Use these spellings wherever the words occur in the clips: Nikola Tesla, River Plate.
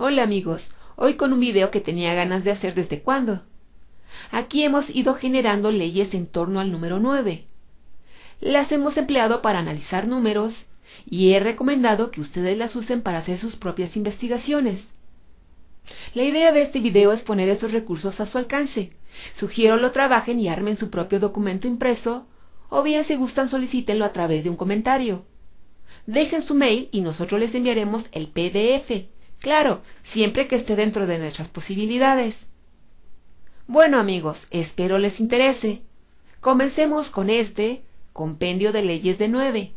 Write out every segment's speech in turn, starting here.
Hola amigos, hoy con un video que tenía ganas de hacer desde cuándo. Aquí hemos ido generando leyes en torno al número 9. Las hemos empleado para analizar números y he recomendado que ustedes las usen para hacer sus propias investigaciones. La idea de este video es poner esos recursos a su alcance. Sugiero lo trabajen y armen su propio documento impreso, o bien si gustan solicítenlo a través de un comentario. Dejen su mail y nosotros les enviaremos el PDF, claro, siempre que esté dentro de nuestras posibilidades. Bueno amigos, espero les interese. Comencemos con este compendio de leyes de 9.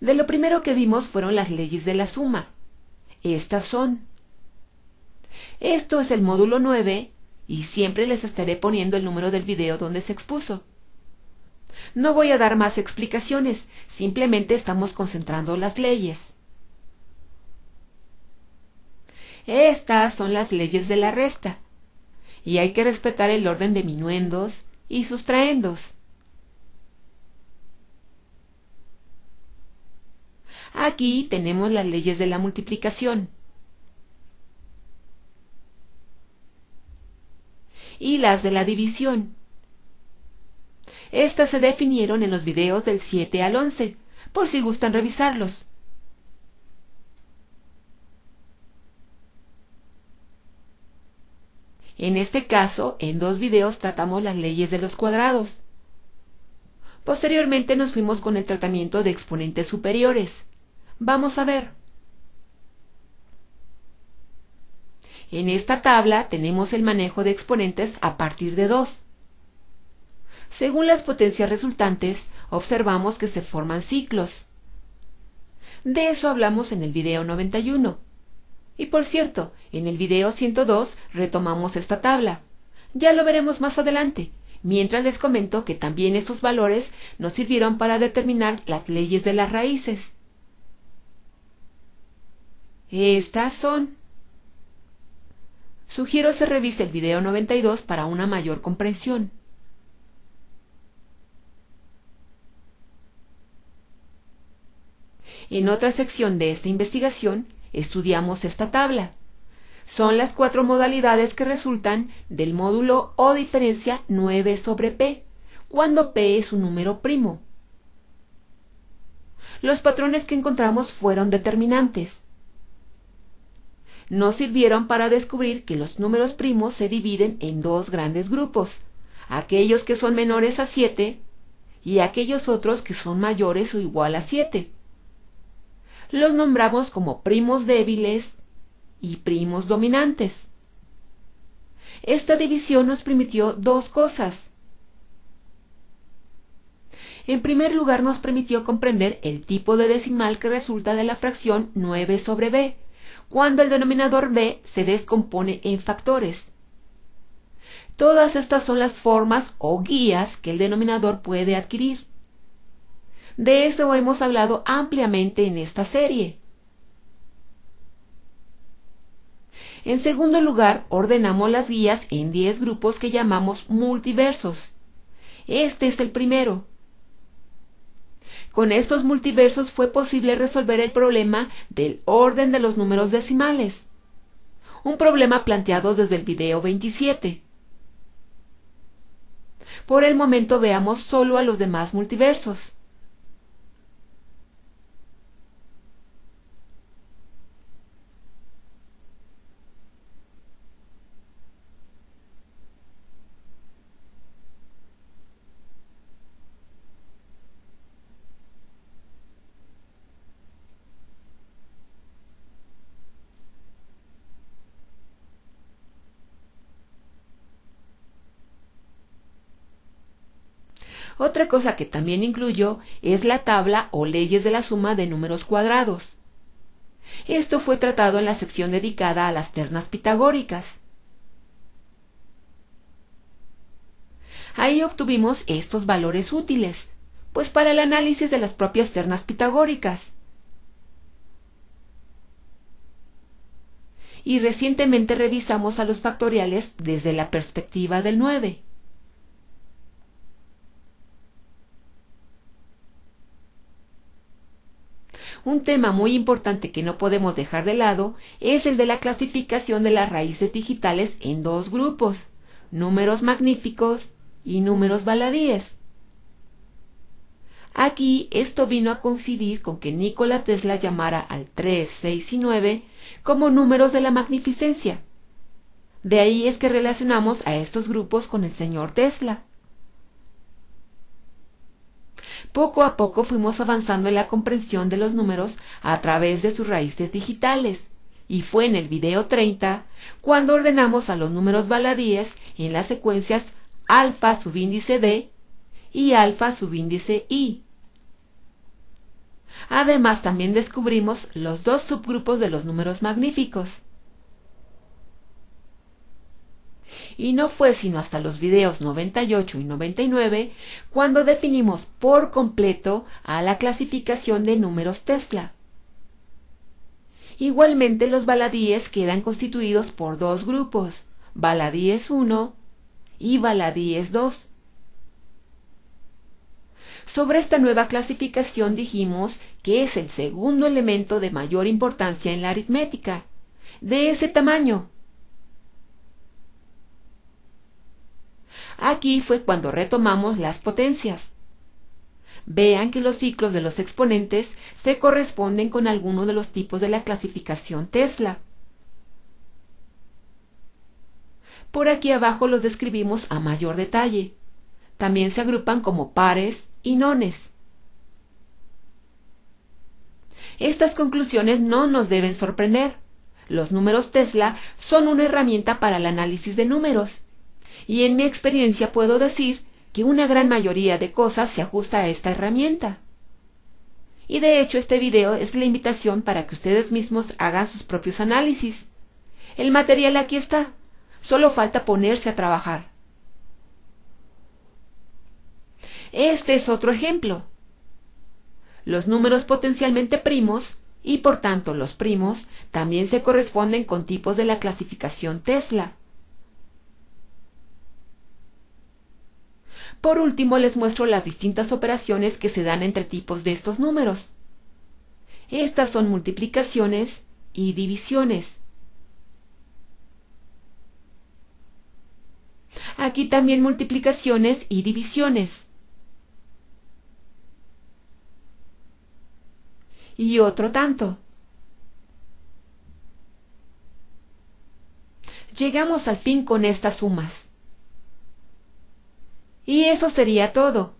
De lo primero que vimos fueron las leyes de la suma. Estas son. Esto es el módulo 9 y siempre les estaré poniendo el número del video donde se expuso. No voy a dar más explicaciones, simplemente estamos concentrando las leyes. Estas son las leyes de la resta y hay que respetar el orden de minuendos y sustraendos. Aquí tenemos las leyes de la multiplicación y las de la división. Estas se definieron en los videos del 7 al 11, por si gustan revisarlos. En este caso, en dos videos tratamos las leyes de los cuadrados. Posteriormente nos fuimos con el tratamiento de exponentes superiores. Vamos a ver. En esta tabla tenemos el manejo de exponentes a partir de 2. Según las potencias resultantes, observamos que se forman ciclos. De eso hablamos en el video 91. Y por cierto, en el video 102 retomamos esta tabla. Ya lo veremos más adelante, mientras les comento que también estos valores nos sirvieron para determinar las leyes de las raíces. Estas son. Sugiero se revise el video 92 para una mayor comprensión. En otra sección de esta investigación estudiamos esta tabla. Son las 4 modalidades que resultan del módulo o diferencia 9 sobre P, cuando P es un número primo. Los patrones que encontramos fueron determinantes. Nos sirvieron para descubrir que los números primos se dividen en dos grandes grupos, aquellos que son menores a 7 y aquellos otros que son mayores o igual a 7. Los nombramos como primos débiles y primos dominantes. Esta división nos permitió dos cosas. En primer lugar, nos permitió comprender el tipo de decimal que resulta de la fracción 9 sobre b, cuando el denominador b se descompone en factores. Todas estas son las formas o guías que el denominador puede adquirir. De eso hemos hablado ampliamente en esta serie. En segundo lugar, ordenamos las guías en 10 grupos que llamamos multiversos. Este es el primero. Con estos multiversos fue posible resolver el problema del orden de los números decimales, un problema planteado desde el video 27. Por el momento veamos solo a los demás multiversos. Otra cosa que también incluyo es la tabla o leyes de la suma de números cuadrados. Esto fue tratado en la sección dedicada a las ternas pitagóricas. Ahí obtuvimos estos valores útiles, pues para el análisis de las propias ternas pitagóricas. Y recientemente revisamos a los factoriales desde la perspectiva del 9. Un tema muy importante que no podemos dejar de lado es el de la clasificación de las raíces digitales en dos grupos, números magníficos y números baladíes. Aquí esto vino a coincidir con que Nikola Tesla llamara al 3, 6 y 9 como números de la magnificencia. De ahí es que relacionamos a estos grupos con el señor Tesla. Poco a poco fuimos avanzando en la comprensión de los números a través de sus raíces digitales, y fue en el video 30 cuando ordenamos a los números baladíes en las secuencias alfa subíndice D y alfa subíndice I. Además, también descubrimos los dos subgrupos de los números magníficos. Y no fue sino hasta los videos 98 y 99 cuando definimos por completo a la clasificación de números Tesla. Igualmente, los baladíes quedan constituidos por dos grupos, baladíes 1 y baladíes 2. Sobre esta nueva clasificación dijimos que es el segundo elemento de mayor importancia en la aritmética, de ese tamaño. Aquí fue cuando retomamos las potencias. Vean que los ciclos de los exponentes se corresponden con alguno de los tipos de la clasificación Tesla. Por aquí abajo los describimos a mayor detalle. También se agrupan como pares y nones. Estas conclusiones no nos deben sorprender. Los números Tesla son una herramienta para el análisis de números. Y en mi experiencia puedo decir que una gran mayoría de cosas se ajusta a esta herramienta. Y de hecho este video es la invitación para que ustedes mismos hagan sus propios análisis. El material aquí está, solo falta ponerse a trabajar. Este es otro ejemplo. Los números potencialmente primos, y por tanto los primos, también se corresponden con tipos de la clasificación Tesla. Por último, les muestro las distintas operaciones que se dan entre tipos de estos números. Estas son multiplicaciones y divisiones. Aquí también multiplicaciones y divisiones. Y otro tanto. Llegamos al fin con estas sumas. Y eso sería todo.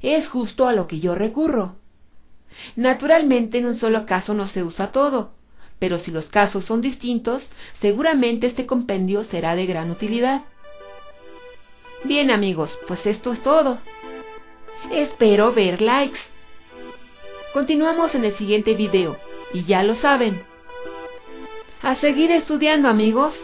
Es justo a lo que yo recurro. Naturalmente, en un solo caso no se usa todo, pero si los casos son distintos, seguramente este compendio será de gran utilidad. Bien amigos, pues esto es todo. Espero ver likes. Continuamos en el siguiente video, y ya lo saben. A seguir estudiando amigos.